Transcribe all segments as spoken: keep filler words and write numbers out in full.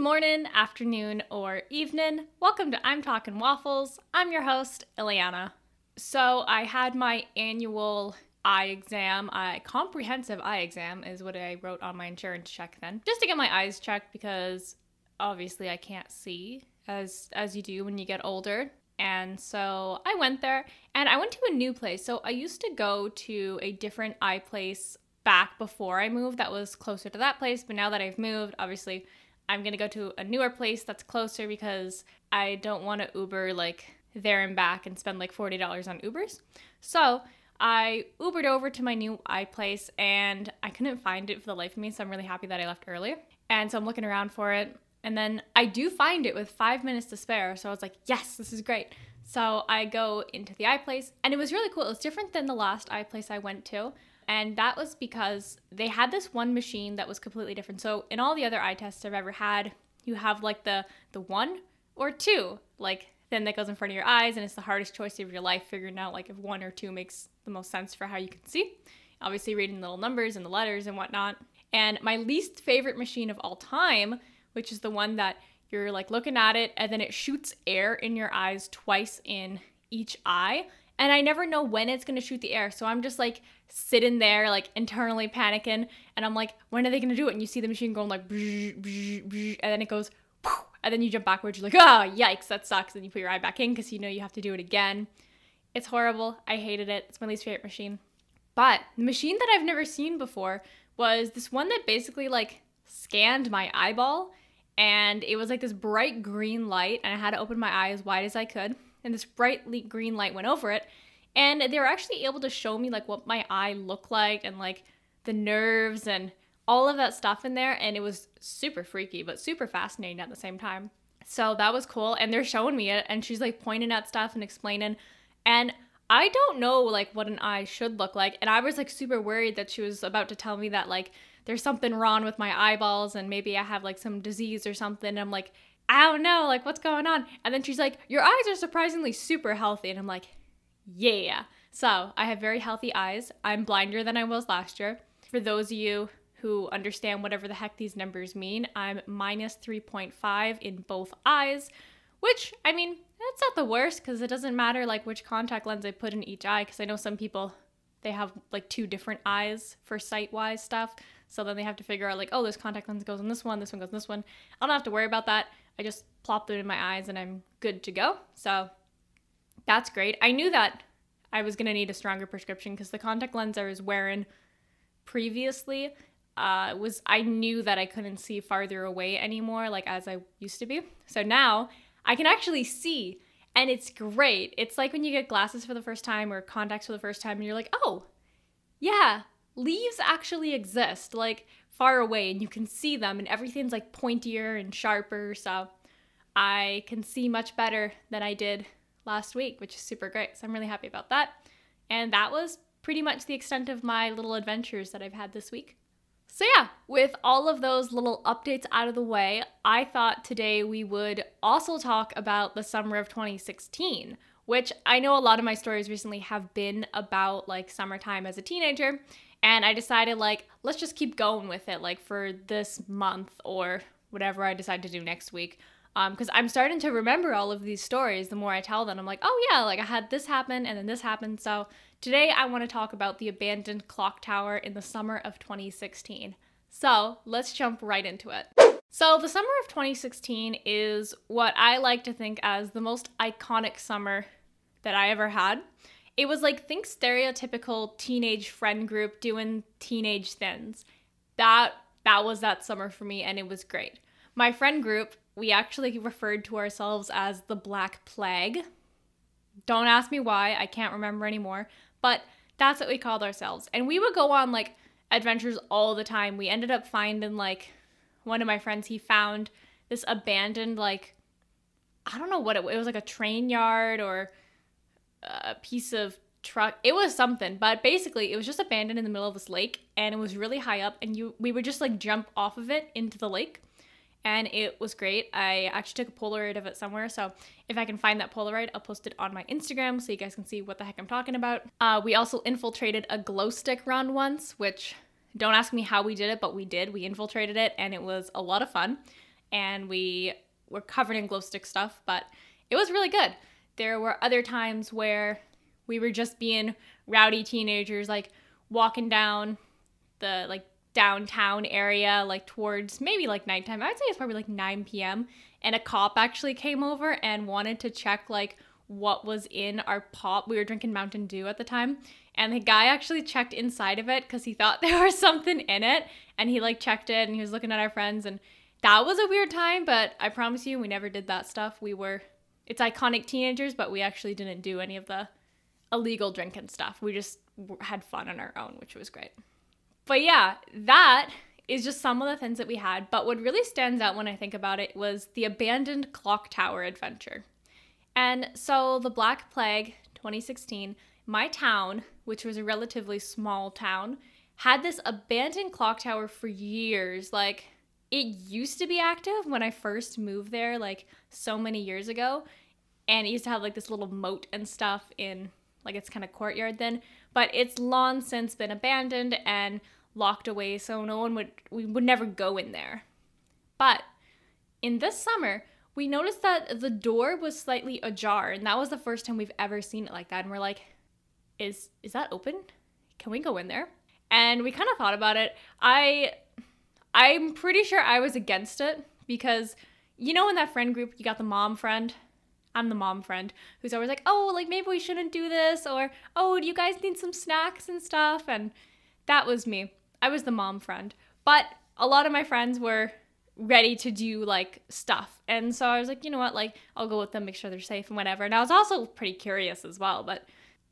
Good morning, afternoon, or evening. Welcome to I'm Talking Waffles. I'm your host, Iliyana. So I had my annual eye exam, eye, comprehensive eye exam is what I wrote on my insurance check then, just to get my eyes checked because obviously I can't see as, as you do when you get older. And so I went there and I went to a new place. So I used to go to a different eye place back before I moved that was closer to that place. But now that I've moved, obviously I'm gonna go to a newer place that's closer because I don't want to Uber like there and back and spend like forty dollars on Ubers. So I Ubered over to my new eye place and I couldn't find it for the life of me, so I'm really happy that I left earlier. And so I'm looking around for it and then I do find it with five minutes to spare, so I was like, yes, this is great. So I go into the eye place and it was really cool. It was different than the last eye place I went to. And that was because they had this one machine that was completely different. So in all the other eye tests I've ever had, you have like the the one or two, like then that goes in front of your eyes, and it's the hardest choice of your life, figuring out like if one or two makes the most sense for how you can see. Obviously reading the little numbers and the letters and whatnot. And my least favorite machine of all time, which is the one that you're like looking at it and then it shoots air in your eyes twice in each eye. And I never know when it's gonna shoot the air. So I'm just like sitting there, like internally panicking. And I'm like, when are they gonna do it? And you see the machine going like, bzz, bzz, bzz, and then it goes, poof, and then you jump backwards. You're like, oh, yikes, that sucks. And you put your eye back in because you know you have to do it again. It's horrible. I hated it. It's my least favorite machine. But the machine that I've never seen before was this one that basically like scanned my eyeball. And it was like this bright green light. And I had to open my eye as wide as I could. And this bright green light went over it, and they were actually able to show me like what my eye looked like and like the nerves and all of that stuff in there, and it was super freaky but super fascinating at the same time. So that was cool, and they're showing me it and she's like pointing at stuff and explaining, and I don't know like what an eye should look like, and I was like super worried that she was about to tell me that like there's something wrong with my eyeballs and maybe I have like some disease or something, and I'm like, I don't know, like, what's going on? And then she's like, your eyes are surprisingly super healthy. And I'm like, yeah. So I have very healthy eyes. I'm blinder than I was last year. For those of you who understand whatever the heck these numbers mean, I'm minus three point five in both eyes, which, I mean, that's not the worst because it doesn't matter, like, which contact lens I put in each eye, because I know some people, they have, like, two different eyes for sight-wise stuff. So then they have to figure out, like, oh, this contact lens goes on this one, this one goes on this one. I don't have to worry about that. I just plop them in my eyes and I'm good to go. So that's great. I knew that I was going to need a stronger prescription because the contact lens I was wearing previously uh, was, I knew that I couldn't see farther away anymore, like as I used to be. So now I can actually see, and it's great. It's like when you get glasses for the first time or contacts for the first time and you're like, oh, yeah, leaves actually exist. Like, far away, and you can see them, and everything's like pointier and sharper, so I can see much better than I did last week, which is super great. So I'm really happy about that. And that was pretty much the extent of my little adventures that I've had this week. So yeah, with all of those little updates out of the way, I thought today we would also talk about the summer of twenty sixteen, which I know a lot of my stories recently have been about like summertime as a teenager. And I decided, like, let's just keep going with it, like, for this month or whatever I decide to do next week. Um, because I'm starting to remember all of these stories the more I tell them. I'm like, oh, yeah, like, I had this happen and then this happened. So today I want to talk about the abandoned clock tower in the summer of twenty sixteen. So let's jump right into it. So the summer of twenty sixteen is what I like to think as the most iconic summer that I ever had. It was like, think stereotypical teenage friend group doing teenage things. That that was that summer for me, and it was great. My friend group, we actually referred to ourselves as the Black Plague. Don't ask me why, I can't remember anymore, but that's what we called ourselves. And we would go on like adventures all the time. We ended up finding like, one of my friends, he found this abandoned like, I don't know what it was, it was like a train yard or a piece of truck, it was something, but basically it was just abandoned in the middle of this lake, and it was really high up, and you we would just like jump off of it into the lake, and it was great. I actually took a Polaroid of it somewhere, so if I can find that Polaroid, I'll post it on my Instagram so you guys can see what the heck I'm talking about. Uh, we also infiltrated a glow stick run once, which don't ask me how we did it, but we did. We infiltrated it, and it was a lot of fun. and we were covered in glow stick stuff, but it was really good. There were other times where we were just being rowdy teenagers, like walking down the like downtown area, like towards maybe like nighttime. I would say it's probably like nine p m And a cop actually came over and wanted to check like what was in our pop. We were drinking Mountain Dew at the time. And the guy actually checked inside of it because he thought there was something in it. And he like checked it and he was looking at our friends. And that was a weird time, but I promise you, we never did that stuff. We were, it's iconic teenagers, but we actually didn't do any of the illegal drinking stuff. We just had fun on our own, which was great. But yeah, that is just some of the things that we had. But what really stands out when I think about it was the abandoned clock tower adventure. And so the Black Plague twenty sixteen, my town, which was a relatively small town, had this abandoned clock tower for years. Like, it used to be active when I first moved there, like so many years ago. And it used to have like this little moat and stuff in like its kind of courtyard then, but it's long since been abandoned and locked away, so no one would, we would never go in there. But in this summer, we noticed that the door was slightly ajar, and that was the first time we've ever seen it like that. And we're like, is is that open? Can we go in there? And we kind of thought about it. I, I'm pretty sure I was against it because, you know, in that friend group, you got the mom friend. I'm the mom friend who's always like, oh, like maybe we shouldn't do this, or, oh, do you guys need some snacks and stuff? And that was me. I was the mom friend. But a lot of my friends were ready to do like stuff. And so I was like, you know what, like I'll go with them, make sure they're safe and whatever. And I was also pretty curious as well, but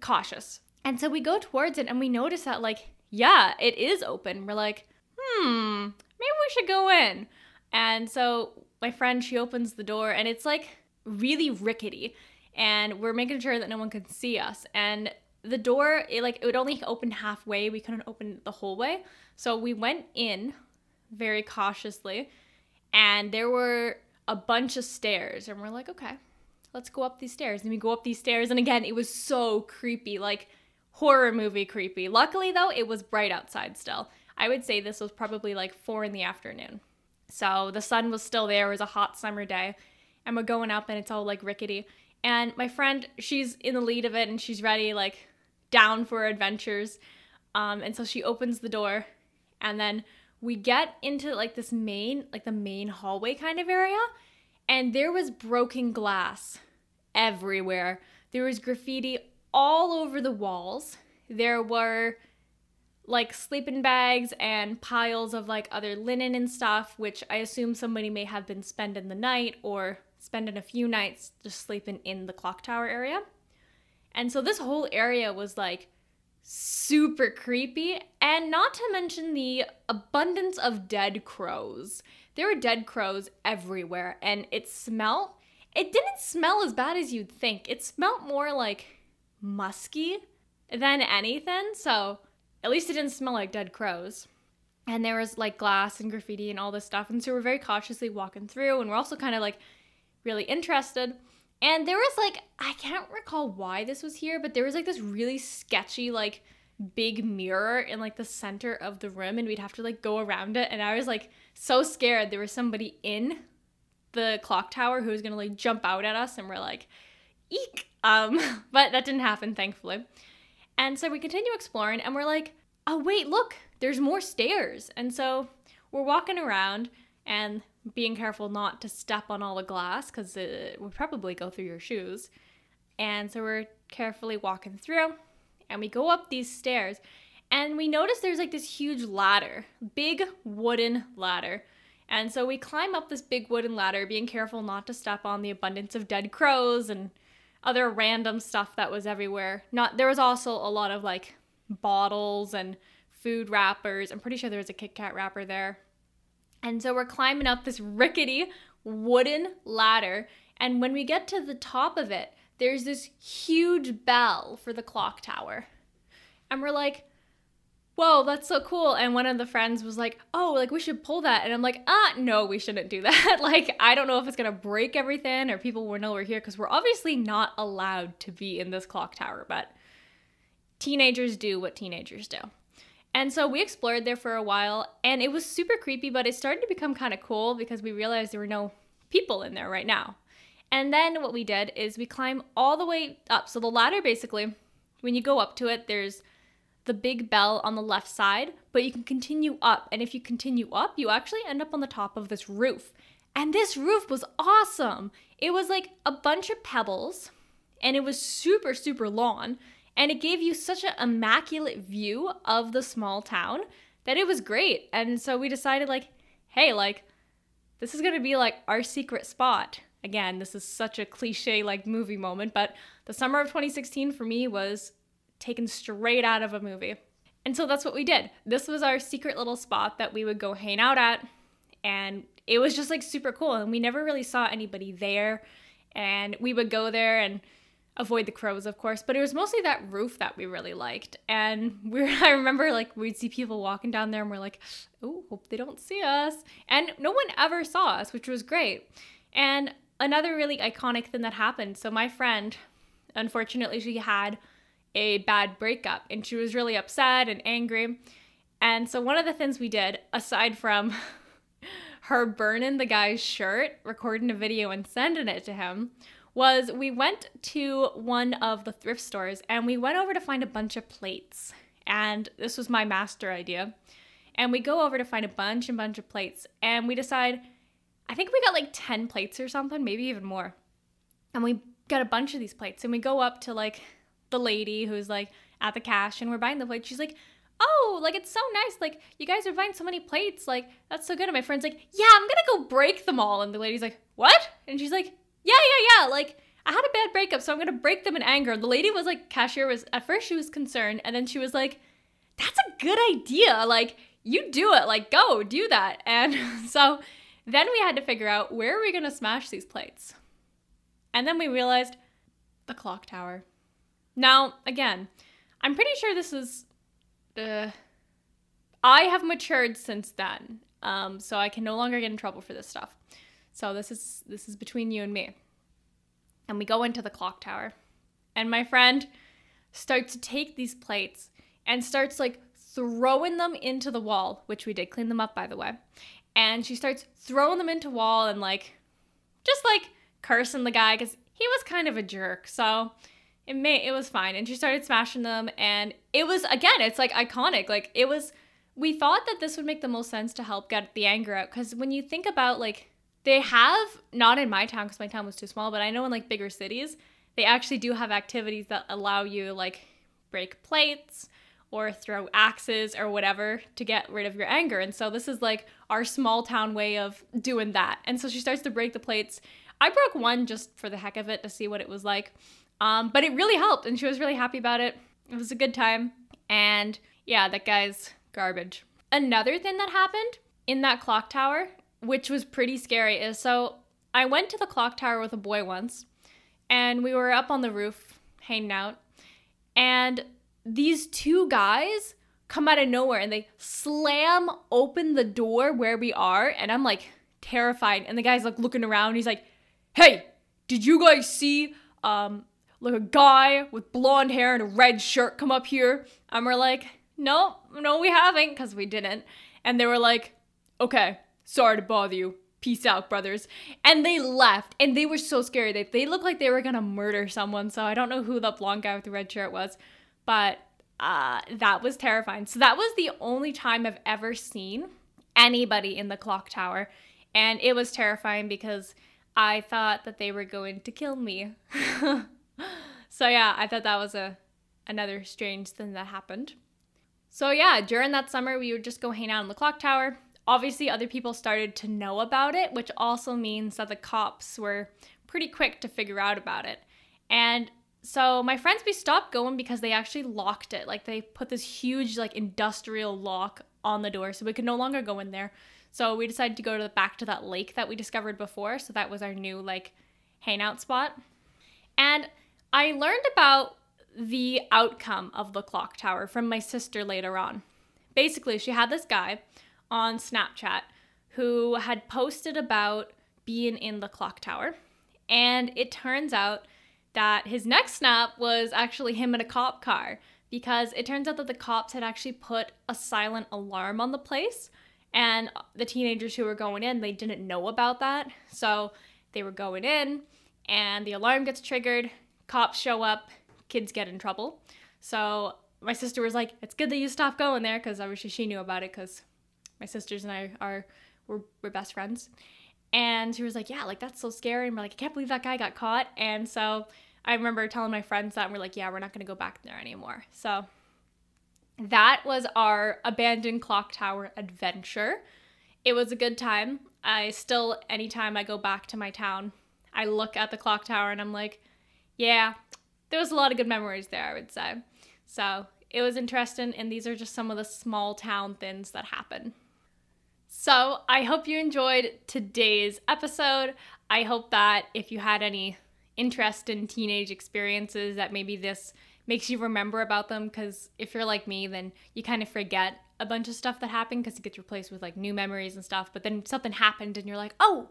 cautious. And so we go towards it and we notice that like, yeah, it is open. We're like, hmm, maybe we should go in. And so my friend, she opens the door and it's like really rickety, and we're making sure that no one could see us. And the door, it like it would only open halfway. We couldn't open the whole way. So we went in very cautiously, and there were a bunch of stairs, and we're like, okay, let's go up these stairs. And we go up these stairs, and again, it was so creepy, like horror movie creepy. Luckily though, it was bright outside still. I would say this was probably like four in the afternoon. So the sun was still there. It was a hot summer day. And we're going up and it's all like rickety. And my friend, she's in the lead of it and she's ready, like down for adventures. Um, and so she opens the door and then we get into like this main, like the main hallway kind of area. And there was broken glass everywhere. There was graffiti all over the walls. There were like sleeping bags and piles of like other linen and stuff, which I assume somebody may have been spending the night or spending a few nights just sleeping in the clock tower area. And so this whole area was like super creepy, and not to mention the abundance of dead crows. There were dead crows everywhere, and it smelled, it didn't smell as bad as you'd think. It smelled more like musky than anything, so at least it didn't smell like dead crows. And there was like glass and graffiti and all this stuff, and so we're very cautiously walking through, and we're also kind of like really interested. And there was like, I can't recall why this was here, but there was like this really sketchy like big mirror in like the center of the room, and we'd have to like go around it. And I was like so scared there was somebody in the clock tower who was gonna like jump out at us, and we're like, eek. Um, but that didn't happen, thankfully. And so we continue exploring, and we're like, oh wait, look, there's more stairs. And so we're walking around and being careful not to step on all the glass because it would probably go through your shoes. And so we're carefully walking through, and we go up these stairs, and we notice there's like this huge ladder, big wooden ladder. And so we climb up this big wooden ladder, being careful not to step on the abundance of dead crows and other random stuff that was everywhere. Not, there was also a lot of like bottles and food wrappers. I'm pretty sure there was a Kit Kat wrapper there. And so we're climbing up this rickety wooden ladder, and when we get to the top of it, there's this huge bell for the clock tower. And we're like, whoa, that's so cool. And one of the friends was like, oh, like we should pull that. And I'm like, ah, no, we shouldn't do that. Like, I don't know if it's gonna break everything or people will know we're here, because we're obviously not allowed to be in this clock tower, but teenagers do what teenagers do. And so we explored there for a while, and it was super creepy, but it started to become kind of cool because we realized there were no people in there right now. And then what we did is we climbed all the way up. So the ladder, basically, when you go up to it, there's the big bell on the left side, but you can continue up. And if you continue up, you actually end up on the top of this roof. And this roof was awesome. It was like a bunch of pebbles, and it was super, super long. And it gave you such an immaculate view of the small town that it was great. And so we decided, like, hey, like, this is going to be like our secret spot. Again, this is such a cliche, like, movie moment, but the summer of twenty sixteen for me was taken straight out of a movie. And so that's what we did. This was our secret little spot that we would go hang out at. And it was just like super cool. And we never really saw anybody there. And we would go there and avoid the crows, of course, but it was mostly that roof that we really liked. And we were, I remember, like, we'd see people walking down there and we're like, oh, hope they don't see us. And no one ever saw us, which was great. And another really iconic thing that happened. So my friend, unfortunately, she had a bad breakup and she was really upset and angry. And so one of the things we did, aside from her burning the guy's shirt, recording a video and sending it to him, was we went to one of the thrift stores and we went over to find a bunch of plates. And this was my master idea. And we go over to find a bunch and bunch of plates, and we decide, I think we got like ten plates or something, maybe even more. And we got a bunch of these plates, and we go up to like the lady who's like at the cash, and we're buying the plate. She's like, oh, like, it's so nice. Like, you guys are buying so many plates. Like, that's so good. And my friend's like, yeah, I'm gonna go break them all. And the lady's like, what? And she's like, yeah, yeah, yeah, like, I had a bad breakup, so I'm gonna break them in anger. The lady was like, cashier was, at first she was concerned, and then she was like, that's a good idea, like, you do it, like, go, do that. And so then we had to figure out, where are we gonna smash these plates? And then we realized, the clock tower. Now, again, I'm pretty sure this is, uh, I have matured since then, um, so I can no longer get in trouble for this stuff. So this is this is between you and me. And we go into the clock tower, and my friend starts to take these plates and starts like throwing them into the wall, which we did clean them up, by the way. And she starts throwing them into wall and like just like cursing the guy because he was kind of a jerk. So it may it was fine. And she started smashing them, and it was, again, it's like iconic. Like, it was, we thought that this would make the most sense to help get the anger out, because when you think about, like, they have, not in my town because my town was too small, but I know in like bigger cities, they actually do have activities that allow you like break plates or throw axes or whatever to get rid of your anger. And so this is like our small town way of doing that. And so she starts to break the plates. I broke one just for the heck of it to see what it was like. Um, but it really helped, and she was really happy about it. It was a good time. And yeah, that guy's garbage. Another thing that happened in that clock tower, which was pretty scary, is so I went to the clock tower with a boy once, and we were up on the roof hanging out, and these two guys come out of nowhere and they slam open the door where we are, and I'm like terrified, and the guy's like looking around, he's like, hey, did you guys see um like a guy with blonde hair and a red shirt come up here? And we're like, no, no we haven't, because we didn't. And they were like, okay, sorry to bother you. Peace out, brothers. And they left, and they were so scary. They, they looked like they were gonna murder someone, so I don't know who that blonde guy with the red shirt was, but uh, that was terrifying. So that was the only time I've ever seen anybody in the clock tower, and it was terrifying because I thought that they were going to kill me. So yeah, I thought that was a another strange thing that happened. So yeah, during that summer, we would just go hang out in the clock tower. Obviously, other people started to know about it, which also means that the cops were pretty quick to figure out about it. And so my friends, we stopped going because they actually locked it. Like, they put this huge, like, industrial lock on the door, so we could no longer go in there. So we decided to go to the, back to that lake that we discovered before. So that was our new, like, hangout spot. And I learned about the outcome of the clock tower from my sister later on. Basically, she had this guy on Snapchat who had posted about being in the clock tower. And it turns out that his next snap was actually him in a cop car because it turns out that the cops had actually put a silent alarm on the place, and the teenagers who were going in, they didn't know about that. So they were going in and the alarm gets triggered, cops show up, kids get in trouble. So my sister was like, it's good that you stopped going there, because obviously she knew about it because my sisters and I are we're, we're best friends. And she was like, yeah, like that's so scary. And we're like, I can't believe that guy got caught. And so I remember telling my friends that, and we're like, yeah, we're not going to go back there anymore. So that was our abandoned clock tower adventure. It was a good time. I still, anytime I go back to my town, I look at the clock tower and I'm like, yeah, there was a lot of good memories there, I would say. So it was interesting, and these are just some of the small town things that happen. So I hope you enjoyed today's episode. I hope that if you had any interest in teenage experiences, that maybe this makes you remember about them, because if you're like me, then you kind of forget a bunch of stuff that happened because it gets replaced with like new memories and stuff, but then something happened and you're like, oh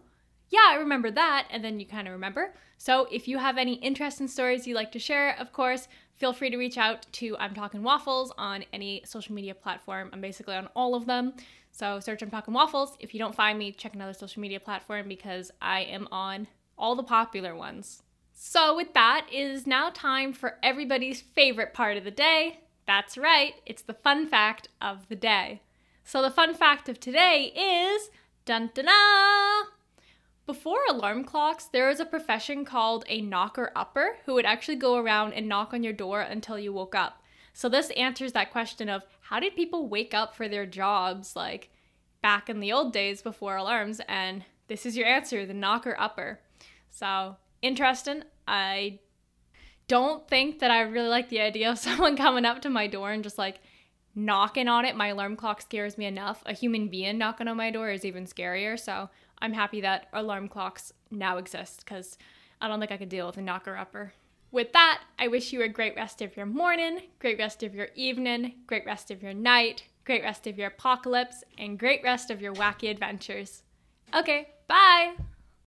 yeah, I remember that, and then you kind of remember. So if you have any interesting stories you'd like to share, of course, feel free to reach out to I'm Talking Waffles on any social media platform. I'm basically on all of them. So search I'm Talking Waffles. If you don't find me, check another social media platform, because I am on all the popular ones. So with that, it is now time for everybody's favorite part of the day. That's right, it's the fun fact of the day. So the fun fact of today is, dun dun dun! Before alarm clocks, there was a profession called a knocker-upper who would actually go around and knock on your door until you woke up. So this answers that question of how did people wake up for their jobs, like back in the old days before alarms, and this is your answer, the knocker-upper. So interesting. I don't think that I really like the idea of someone coming up to my door and just like knocking on it. My alarm clock scares me enough. A human being knocking on my door is even scarier, so I'm happy that alarm clocks now exist, because I don't think I could deal with a knocker-upper. With that, I wish you a great rest of your morning, great rest of your evening, great rest of your night, great rest of your apocalypse, and great rest of your wacky adventures. Okay, bye!